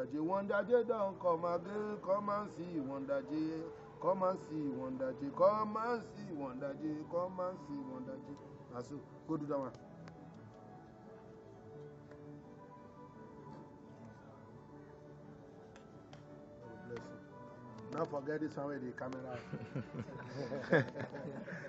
Wonder J. Wonder J, don't come again. Come and see Wonder J. Come and see Wonder J. Come and see Wonder J. Come and see Wonder J. Now so, go do that one. Now forget this one with the camera.